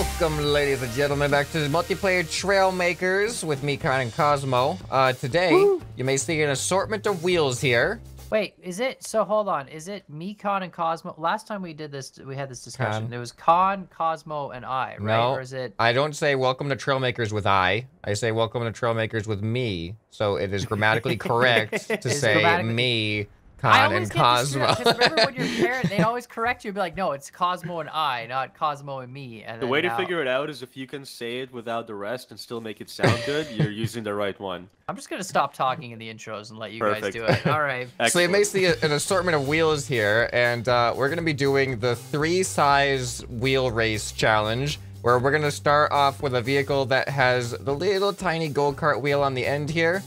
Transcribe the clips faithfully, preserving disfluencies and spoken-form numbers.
Welcome, ladies and gentlemen, back to the multiplayer Trailmakers with me, kAN and Cosmo. Uh, today, Woo! you may see an assortment of wheels here. Wait, is it? So hold on. Is it me, kAN, and Cosmo? Last time we did this, we had this discussion. Con. It was kAN, Cosmo, and I, right? No, or is it? I don't say welcome to Trailmakers with I. I say welcome to Trailmakers with me. So it is grammatically correct to it's say me, kAN, and Cosmo. Because remember when you're a parent, they always correct you and be like, no, it's Cosmo and I, not Cosmo and me. And the way now... to figure it out is if you can say it without the rest and still make it sound good, you're using the right one. I'm just going to stop talking in the intros and let you Perfect. guys do it. All right. So you may see an assortment of wheels here, and uh, we're going to be doing the three size wheel race challenge, where we're going to start off with a vehicle that has the little tiny go-kart wheel on the end here.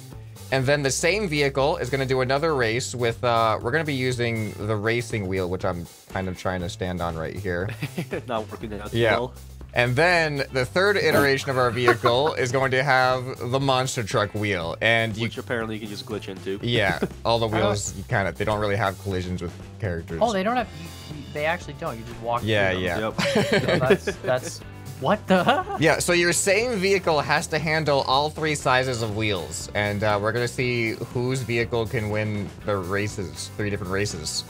And then the same vehicle is going to do another race with, uh, we're going to be using the racing wheel, which I'm kind of trying to stand on right here. Not working out yeah. well. And then the third iteration of our vehicle is going to have the monster truck wheel. And you, Which apparently you can just glitch into. Yeah, all the wheels, you kind of, they don't really have collisions with characters. Oh, they don't have, they actually don't. You just walk yeah, through them. Yeah, yeah. Yep. So that's, that's, what the? Yeah, so your same vehicle has to handle all three sizes of wheels. And uh, we're going to see whose vehicle can win the races, three different races.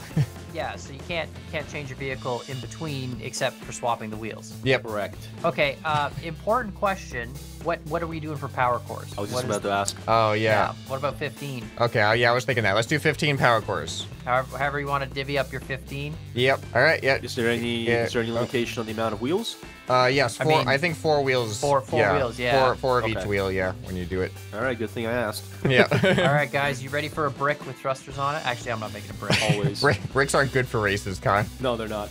Yeah, so you can't you can't change your vehicle in between except for swapping the wheels. Yep. Correct. Okay, uh, important question. What what are we doing for power cores? I was just about to ask. Oh, yeah. yeah. What about fifteen? Okay, uh, yeah, I was thinking that. Let's do fifteen power cores. However, however you want to divvy up your fifteen. Yep. All right, yeah. Is there any, yeah. is there any limitation on the amount of wheels? Uh, yes, four, I, mean, I think four wheels. Four, four yeah. wheels, yeah. Four, four of okay. each wheel, yeah, when you do it. All right, good thing I asked. Yeah. All right, guys, you ready for a brick with thrusters on it? Actually, I'm not making a brick. Always. Brick, bricks aren't good for races, kAN. No, they're not.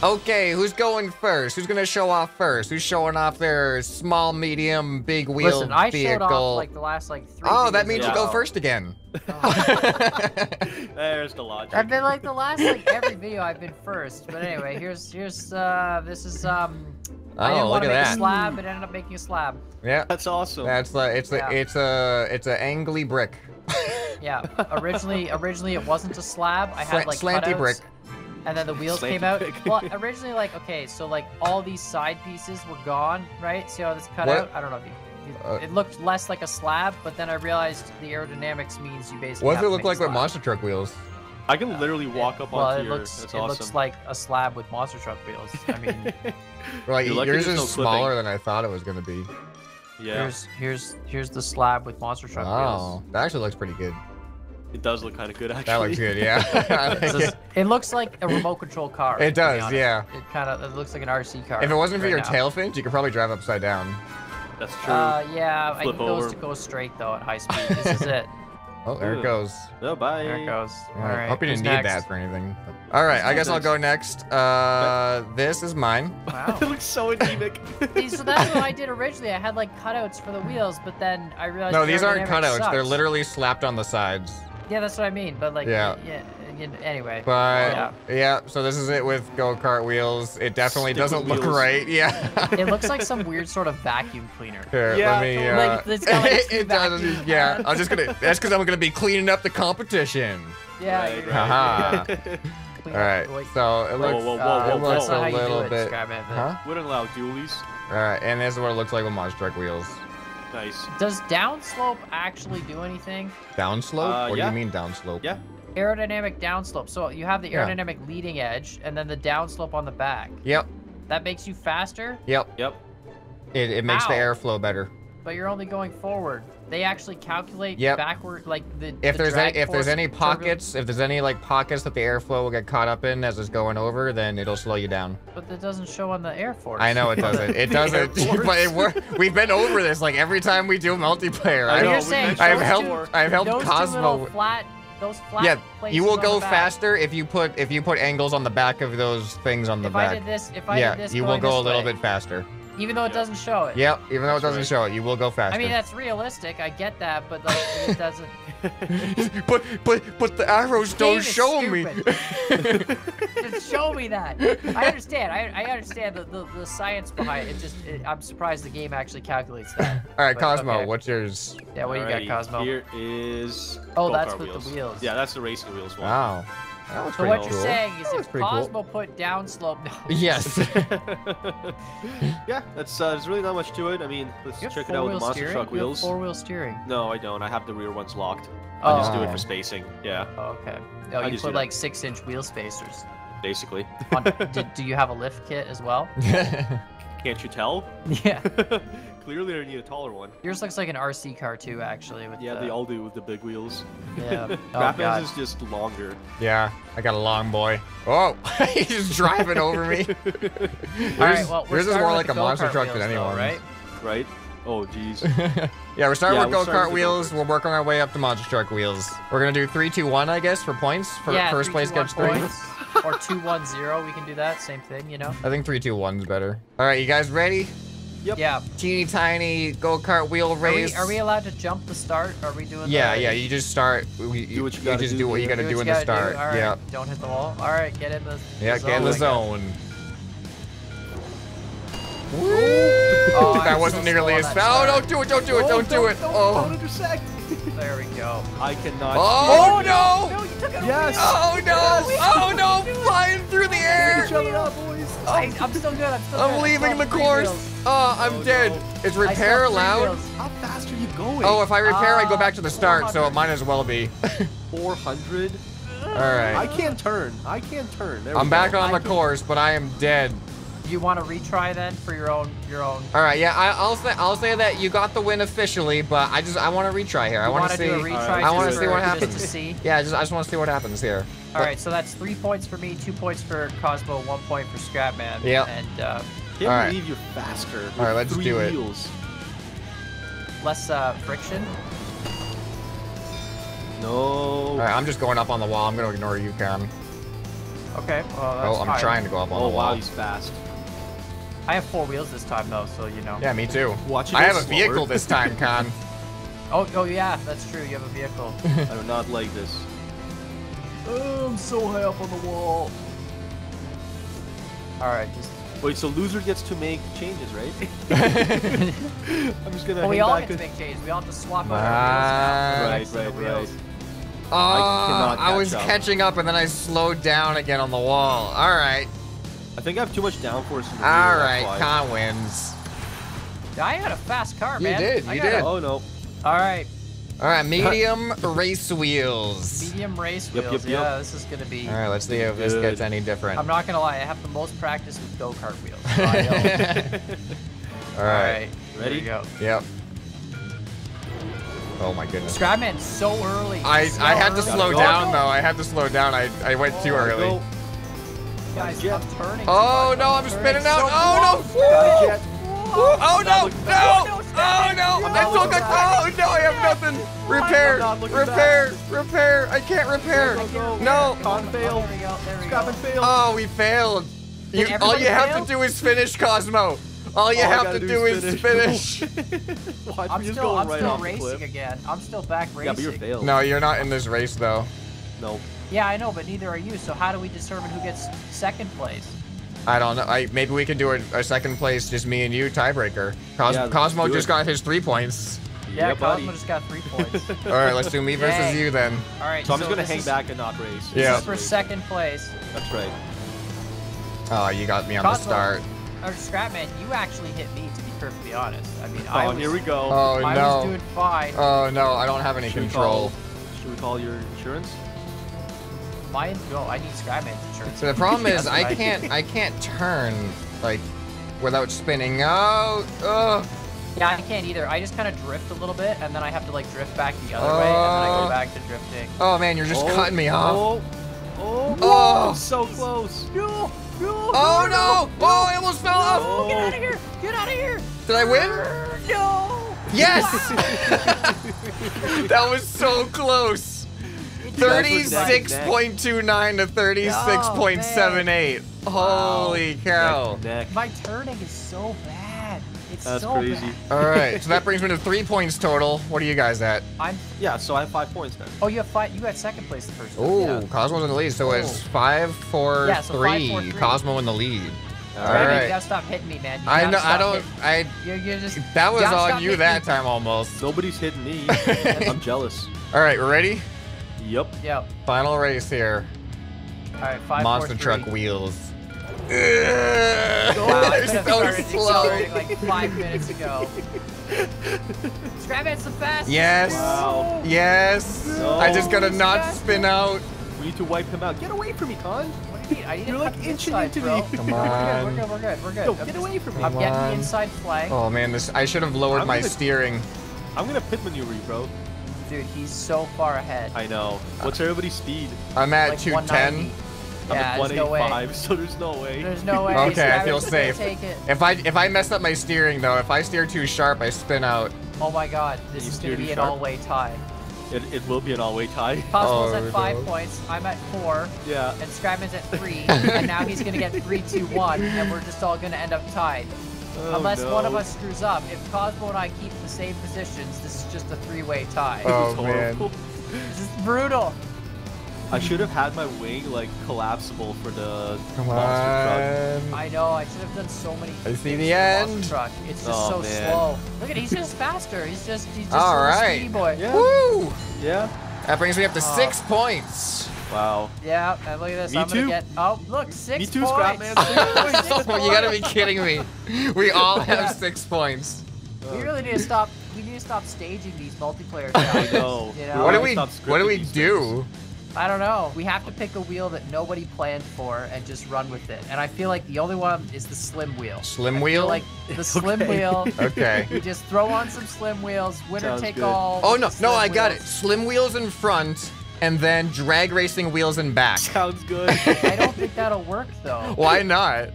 Okay, who's going first? Who's gonna show off first? Who's showing off their small, medium, big wheel vehicle? Listen, I showed off like the last like three. Oh, that means you go first again. Oh. There's the logic. I've been like the last like every video I've been first, but anyway, here's here's uh this is um. Oh, I didn't want to make that. a slab, but ended up making a slab. Yeah, that's awesome. That's uh, it's yeah. a it's a it's a angly brick. Yeah, originally originally it wasn't a slab. I had like slanty cutouts. brick. And then the wheels Slanty came out. Pick. Well, originally, like, okay, so, like, all these side pieces were gone, right? See how this cut what? out? I don't know if you... It, uh, it looked less like a slab, but then I realized the aerodynamics means you basically What does it look like with monster truck wheels? I can uh, literally walk it, up well, onto it your. Looks, that's it awesome. Looks like a slab with monster truck wheels. I mean, right, yours is no smaller than I thought it was gonna be. Yeah. Here's here's here's the slab with monster truck oh, wheels. Oh, that actually looks pretty good. It does look kind of good, actually. That looks good, yeah. is, it looks like a remote control car. It does, yeah. It kind of it looks like an R C car. If it wasn't for right your now. tail fins, you could probably drive upside down. That's true. Uh, yeah, Flip I need over. those to go straight though at high speed. This is it. Oh, there Ooh. it goes. Oh, bye. There it goes. All right. All right. Hope you didn't need next? that for anything. All right, I guess next? I'll go next. Uh, this is mine. Wow. It looks so anemic. See, so that's what I did originally. I had like cutouts for the wheels, but then I realized. No, these aren't cutouts. Sucks. They're literally slapped on the sides. Yeah, that's what I mean. But like, yeah. yeah anyway. But yeah. yeah, so this is it with go-kart wheels. It definitely Stick doesn't look wheels. right. Yeah. It looks like some weird sort of vacuum cleaner. Here, yeah. Let me. Uh, like, it's got, like, it it does. Yeah. I'm just gonna. That's because I'm gonna be cleaning up the competition. Yeah. Right, right. Haha. All right. So it looks. Whoa, whoa, whoa, whoa, uh, it looks whoa. a little it, bit. It, huh? Wouldn't allow dualies. All right, and this is what it looks like with monster truck wheels. Nice. Does downslope actually do anything? Downslope? Uh, what yeah. do you mean downslope? Yeah. Aerodynamic downslope. So you have the aerodynamic yeah. leading edge and then the downslope on the back. Yep. That makes you faster? Yep. Yep. It, it makes Ow. the airflow better. But you're only going forward. They actually calculate yep. backward, like the if the there's drag any, if there's any pockets, if there's any like pockets that the airflow will get caught up in as it's going over, then it'll slow you down. But that doesn't show on the Air Force. I know it doesn't. It doesn't. But it, we're, we've been over this like every time we do multiplayer. I, I know. You're saying, I've helped. I've helped those Cosmo. Two flat Those flat yeah, you will go faster if you put if you put angles on the back of those things on the if back. If I did this, if I yeah, did this, you will go a little way. bit faster. Even though it doesn't show it. Yep, even though that's it doesn't right. show it, you will go faster. I mean, that's realistic. I get that, but like, it doesn't. but but but the arrows Dave don't show me. Just show me that. I understand. I I understand the the, the science behind it. It just it, I'm surprised the game actually calculates that. All right, but, Cosmo, okay. what's yours? Yeah, what Alrighty, do you got, Cosmo? Here is. Oh, that's with wheels. the wheels. Yeah, that's the racing wheels one. Wow. That looks so what cool. you're saying is that if Cosmo cool. put downslope. No. Yes. yeah, that's uh, there's really not much to it. I mean, let's check it out with the monster steering? truck you wheels. Four-wheel steering. No, I don't. I have the rear ones locked. Oh. I just do it for spacing. Yeah. Oh, okay. Oh, I you put like six-inch wheel spacers. Basically. On, do, do you have a lift kit as well? Can't you tell? Yeah. Clearly, I need a taller one. Yours looks like an R C car too, actually. With yeah, the... they all do with the big wheels. Yeah. Raphael's oh, is just longer. Yeah, I got a long boy. Oh, he's just driving over me. All right, well, yours is more like a monster truck than anyone, right? Right. Oh, geez. yeah, we're starting yeah, with go-kart wheels. We'll work on our way up to monster truck wheels. We're gonna do three, two, one, I guess, for points. For yeah, first place gets three. Or two, one, zero. We can do that. Same thing, you know. I think three, two, one's better. All right, you guys ready? Yep. Yeah. Teeny tiny go-kart wheel race. Are we, are we allowed to jump the start? Are we doing? Yeah, that? yeah. You just start. We, you, do what you, you just do, do what you gotta do, do in the start. Right. Yeah. Don't hit the wall. All right, get in the. Yeah, the zone. get in the zone. Woo! Oh, that wasn't so nearly as fast. Oh, don't do it! Don't do it! Don't, don't do it! Don't, oh. Don't intersect. There we go. I cannot. Oh, oh no! No, you took it. Yes. Oh no! Oh no! Flying through the air! Shut it up, boys. I, I'm still good. I'm still. I'm good. leaving the course. Uh, I'm oh, dead. No. Is repair allowed? How fast are you going? Oh, if I repair, uh, I go back to the start, so it might as well be. four hundred. All right. I can't turn. I can't turn. There I'm back go. on the I course, can... but I am dead. You want to retry then for your own, your own. All right, yeah, I, I'll say, I'll say that you got the win officially, but I just, I want to retry here. You I want to see, do a retry right. I want to see what happens. Just to see. Yeah, just, I just want to see what happens here. All but, right, so that's three points for me, two points for Cosmo, one point for Scrapman. Yeah. And uh, I can't All believe right. you're faster. With All right, let's three do it. Wheels. Less uh, friction. No. All right, I'm just going up on the wall. I'm gonna ignore you, Cam. Okay. Well, that's oh, I'm high. trying to go up on oh, the wall. Oh wow, he's fast. I have four wheels this time, though, so you know. Yeah, me too. Watch it I have slower. a vehicle this time, Con. oh, oh yeah, that's true. You have a vehicle. I do not like this. Oh, I'm so high up on the wall. All right, just wait. So loser gets to make changes, right? I'm just gonna. Well, we all back get to make changes. We all have to swap out our wheels. Right, right, right. Oh, I, I was up. catching up, and then I slowed down again on the wall. All right. I think I have too much downforce. In the All wheel, right, Con wins. I had a fast car, man. You did. You I did. A... Oh no. All right. All right, medium race wheels. Medium race wheels. Yep, yep, yep. Yeah, this is gonna be. All right, let's see if good. This gets any different. I'm not gonna lie, I have the most practice with go-kart wheels. So All right, All right. ready? Go. Yep. Oh my goodness. Scrapman so early. I so I had to early. slow down though. I had to slow down. I I went oh, too early. Go. Guys, I'm turning. Oh no, I'm, I'm spinning out. So oh no! Oh no! No! Oh no! I still got. Oh no! I have nothing. Repair! Repair! Repair! I can't repair. No. Con failed. Scrapman failed. Oh, we failed. You, all you have to do is finish Cosmo. All you All have to do, do is finish. Is finish. Watch, I'm, still, I'm right still racing again. I'm still back racing. Yeah, but you're failed. No, you're not in this race, though. Nope. Yeah, I know, but neither are you. So how do we determine who gets second place? I don't know. I, maybe we can do a, a second place, just me and you, tiebreaker. Cos yeah, Cosmo just got his three points. Yeah, yeah Cosmo buddy. just got three points. All right, let's do me versus Dang. you then. All right. So I'm so just going to hang is, back and not race. Yeah. This is for second place. That's right. Oh, you got me on Cosmo. the start. Or Scrapman, you actually hit me, to be perfectly honest. I mean, oh, I was, here we go. Oh, I no. was doing fine. Oh, no, I don't have any should control. We call, should we call your insurance? Mine? No, I need Scrapman's insurance. So the problem is I can't I can't turn, like, without spinning out. Ugh. Yeah, I can't either. I just kind of drift a little bit, and then I have to, like, drift back the other uh, way, and then I go back to drifting. Oh, man, you're just oh, cutting me off. Oh, oh, oh. so close. No. No, oh no! no. Oh, I almost fell no. off! Oh, get out of here! Get out of here! Did I win? No! Yes! That was so close! thirty-six point two nine to thirty-six point seven eight. Oh, holy cow. Neck neck. My turning is so bad. It's That's so crazy. bad. Alright, so that brings me to three points total. What are you guys at? I'm yeah, so I have five points now. Oh, you have five you had second place the first time. Oh, yeah. Cosmo's in the lead, so Ooh. it's five four, yeah, so three. five, four, three. Cosmo in the lead. Alright. Right. You gotta stop hitting me, man. You I know I don't hitting. I you're, you're just, that was you on you that me. time almost. Nobody's hitting me. I'm jealous. Alright, we're ready? Yep. Yep. Final race here. Alright, five. Monster four, truck three. wheels. Wow, I so slow. Like five minutes ago. Scrapman's the fastest. Yes. Wow. Yes. No. I just gotta He's not fast. spin out. We need to wipe him out. Get away from me, Con. What do you mean? I need You're to like inching into me. Come on. We're good. We're good. We're good. Yo, get away from me. I'm getting the inside flag. Oh man, this. I should have lowered I'm my gonna, steering. I'm gonna pit maneuver you, bro. Dude, he's so far ahead. I know. What's everybody's speed? I'm at like two ten. I'm yeah, at one eighty-five, no so there's no way. There's no way. Okay, Scrapman's I feel safe. Take it. If I if I mess up my steering though, if I steer too sharp, I spin out. Oh my God, this you is gonna be an all-way tie. It it will be an all-way tie. Cosmo's oh, at five no. points. I'm at four. Yeah. And Scrapman's at three, and now he's gonna get three, two, one, and we're just all gonna end up tied. Oh, Unless no. one of us screws up. If Cosmo and I keep the same positions, this is just a three-way tie. Oh this man. This is brutal. I should have had my wing like collapsible for the Come monster on. truck. I know, I should have done so many I see the end. Truck. It's just oh, so man. slow. Look at he's just faster. He's just he's just All right. speedy boy. Yeah. Woo! Yeah. That brings me up to oh. six points. Wow. Yeah, and look at this. Me I'm too. gonna get Oh look, six me too, points. Scrapman. six points. You gotta be kidding me. We all have yeah. six points. We really need to stop we need to stop staging these multiplayer challenges. I know. You know? What do we what do we do? Things. I don't know. We have to pick a wheel that nobody planned for and just run with it. And I feel like the only one is the slim wheel. Slim I wheel? Feel like the slim okay. wheel. Okay. You just throw on some slim wheels. Winner Sounds take good. all. Oh no! No, I wheels. got it. Slim wheels in front, and then drag racing wheels in back. Sounds good. I don't think that'll work though. Why not?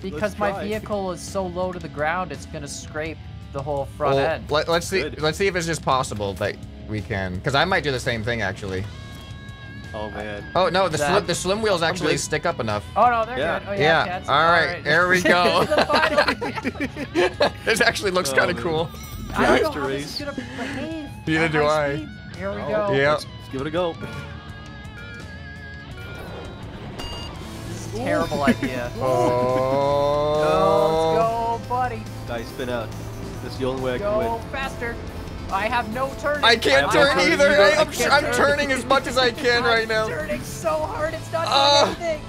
Because my vehicle is so low to the ground, it's gonna scrape the whole front well, end. Let, let's see. Good. Let's see if it's just possible that we can. Because I might do the same thing actually. Oh man. Oh no, the slim, the slim wheels actually stick up enough. Oh no, they're yeah. good. Oh, yeah. yeah. Cats. All right, All right. There we go. This actually looks oh, kind of cool. I don't know how this is gonna behave. Neither do I. Speed. Here we go. Oh, yeah. Let's, let's give it a go. This is a terrible idea. Oh. No, let's go, buddy. Guys, spin out. That's the only way I can win. Go faster. I have no turning. I can't I turn either. I, I'm, can't I'm turn. turning as much as I can I'm right now. I'm turning so hard, it's not doing uh, anything.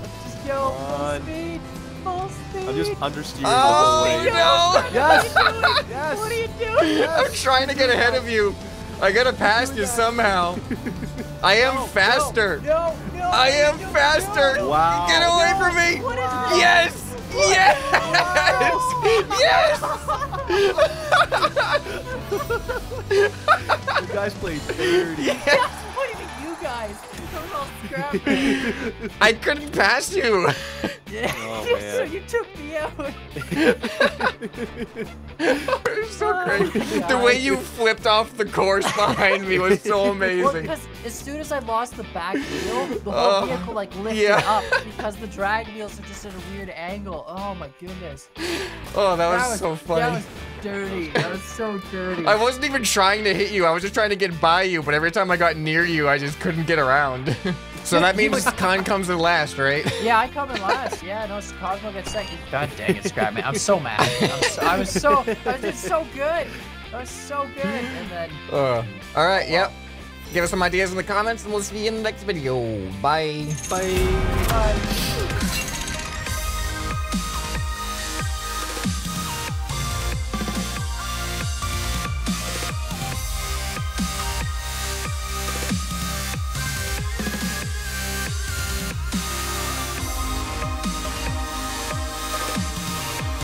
Let's just go full speed. false thing. I'm just understeering oh, the whole way. No. Yes. Yes. What are you doing? Yes. I'm trying to get ahead of you. I gotta pass you somehow. I am no, faster. No, no, no, I am no, faster. No, no, wow. Get away no, from me. What is yes. Yes! Yes! You guys played dirty. Yes! What do you mean, you guys? Those all Scrapman. I couldn't pass you. Yeah. Oh, so you took me out. It was so oh, crazy. The way you flipped off the course behind me was so amazing. Well, because as soon as I lost the back wheel, the whole uh, vehicle like lifted yeah. up because the drag wheels are just at a weird angle. Oh my goodness. Oh, that, that was, was so funny. That was dirty. That was so dirty. I wasn't even trying to hit you. I was just trying to get by you, but every time I got near you, I just couldn't get around. So that means Khan comes in last, right? Yeah, I come in last. Yeah, no, Cosmo gets second. God dang it, Scrapman. I'm so mad. I'm so, I was so, I was just so good. I was so good. And then. Uh, all right, well, yep. Give us some ideas in the comments, and we'll see you in the next video. Bye. Bye. Bye.